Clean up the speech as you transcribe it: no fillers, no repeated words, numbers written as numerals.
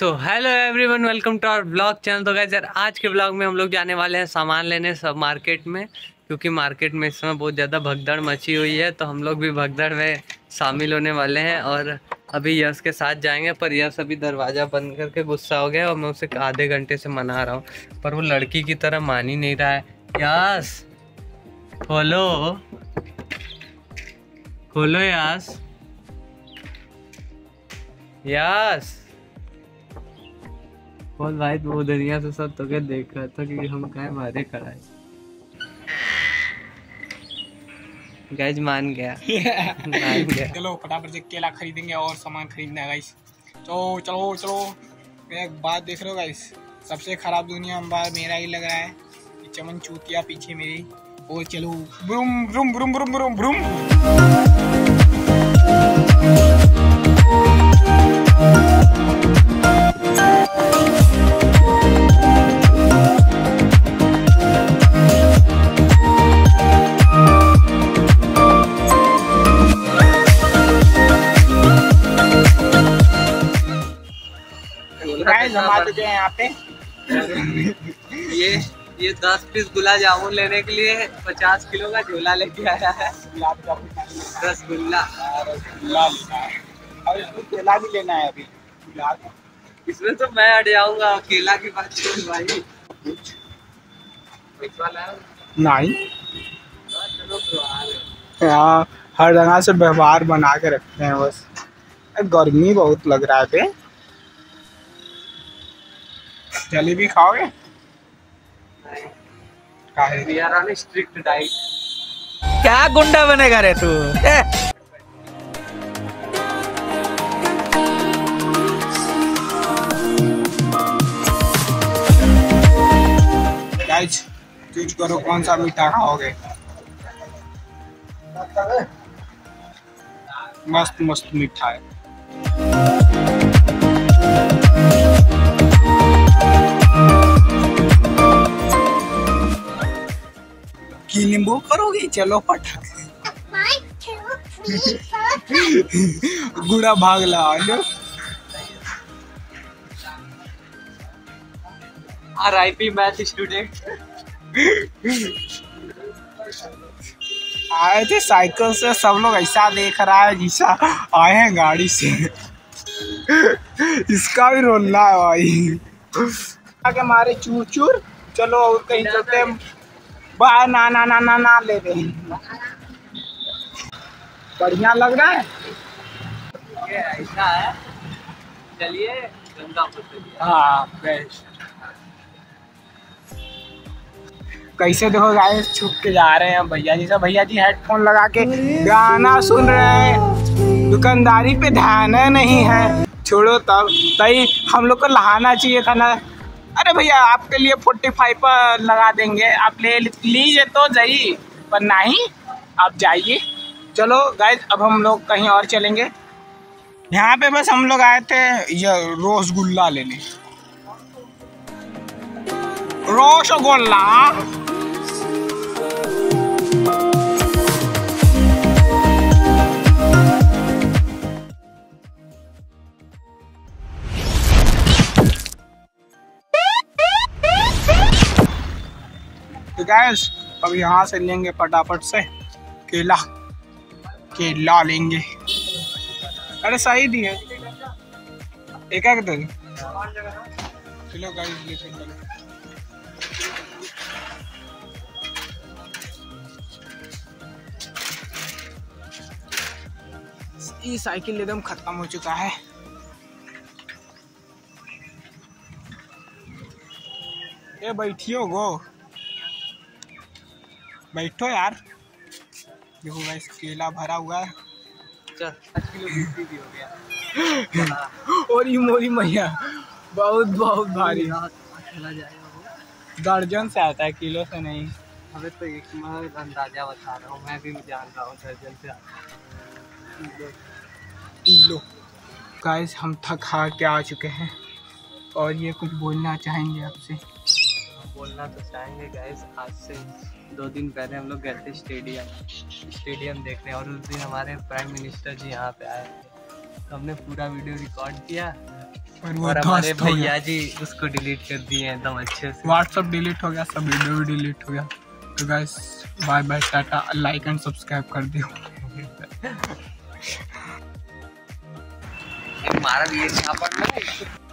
So hello everyone, welcome to our blog channel. तो guys यार आज के ब्लॉग में हम लोग जाने वाले हैं सामान लेने सब मार्केट में, क्योंकि मार्केट में इस समय बहुत ज़्यादा भगदड़ मची हुई है। तो हम लोग भी भगदड़ में शामिल होने वाले हैं और अभी यश के साथ जाएंगे। पर यश अभी दरवाज़ा बंद करके गुस्सा हो गया और मैं उसे आधे घंटे से मना रहा हूँ, पर वो लड़की की तरह मान ही नहीं रहा है। यश खोलो, खोलो यश, यस बहुत भाई। वो दुनिया से सब तो क्या देख रहा था कि हम क्या मारे खड़ा है। गाइज मान गया, मान गया। चलो फटाफट से केला खरीदेंगे और सामान खरीदना है गाइज। तो चलो चलो, एक बात देख रहे हो गाइज, सबसे खराब दुनिया मेरा ही लग रहा है। चमन चूतिया पीछे मेरी। और चलो ब्रूम ब्रूम ब्रूम ब्रूम ब्रूम ब्रूम। यहाँ पे ये 10 पीस गुलाब जामुन लेने के लिए 50 किलो का झोला लेके आया है। गुलाब जामुन, रसगुल्ला, और इसमें केला भी लेना है। अभी इसमें तो मैं अड़ जाऊंगा, केला की बात छोड़ भाई। नहीं यहाँ हर जगह से व्यवहार बना के रखते हैं। बस गर्मी बहुत लग रहा है। जलेबी खाओगे? नहीं, स्ट्रिक्ट डाइट। क्या गुंडा बनेगा रे तू? गाइस चूज करो कौन सा मीठा खाओगे। मस्त मस्त मीठा है। की नींबू करोगी? चलो पटक। गुड़ा भाग ला। RIP math student. आए थे साइकिल से, सब लोग ऐसा देख रहा है जैसा आए हैं गाड़ी से। इसका भी रोना है भाई। आगे मारे चूर चूर। चलो और कहीं चलते हैं। बाहर ना ना ना ना ना ले रहे। बढ़िया लग रहा है ये, ऐसा है। चलिए हाँ कैसे देखो गाइस, छुप के जा रहे हैं भैया जी सब। भैया जी हेडफोन लगा के गाना सुन रहे हैं। दुकानदारी पे ध्यान नहीं है। छोड़ो तब तई, हम लोग को लहाना चाहिए था ना। अरे भैया आपके लिए 45 पर लगा देंगे, आप ले लीजिए तो जाइए, पर नहीं आप जाइए। चलो गाइज अब हम लोग कहीं और चलेंगे। यहाँ पे बस हम लोग आए थे ये रसगुल्ला लेने। रसगुल्ला गैस। अब यहाँ से लेंगे फटाफट से केला। केला लेंगे। अरे सही दिए एक एक दिन। चलो गैस ये साइकिल एकदम खत्म हो चुका है। ये बैठियो गो, बैठो यार। देखो गाइस केला भरा हुआ है। चल 5 किलो भी हो गया। और ये मोरी मैया बहुत बहुत भारी चला जाएगा। दर्जन से आता है, किलो से नहीं। अबे तो एक मैं अंदाजा बता रहा हूँ, मैं भी जान रहा हूँ दर्जन से आता है किलो। गाइस हम थक हार के आ चुके हैं और ये कुछ बोलना चाहेंगे आपसे। बोलना तो चाहेंगे गाइस, आज से 2 दिन पहले हम लोग गए थे स्टेडियम देखने, और उस दिन हमारे प्राइम मिनिस्टर जी यहाँ पे आए थे। तो हमने पूरा वीडियो रिकॉर्ड किया पर वो हमारे भैया जी उसको डिलीट कर दिए हैं एकदम अच्छे से। व्हाट्सएप डिलीट हो गया, सब वीडियो भी डिलीट हो गया। तो guys bye bye, tata, like and subscribe कर दियो। मारा भी है